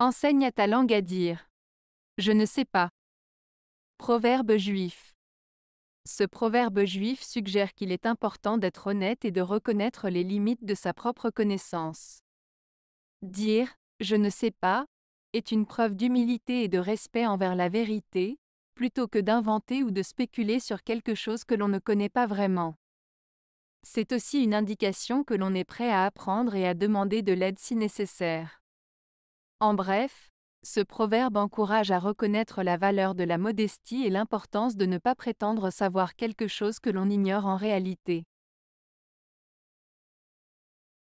Enseigne à ta langue à dire « Je ne sais pas ». Proverbe juif. Ce proverbe juif suggère qu'il est important d'être honnête et de reconnaître les limites de sa propre connaissance. Dire « Je ne sais pas » est une preuve d'humilité et de respect envers la vérité, plutôt que d'inventer ou de spéculer sur quelque chose que l'on ne connaît pas vraiment. C'est aussi une indication que l'on est prêt à apprendre et à demander de l'aide si nécessaire. En bref, ce proverbe encourage à reconnaître la valeur de la modestie et l'importance de ne pas prétendre savoir quelque chose que l'on ignore en réalité.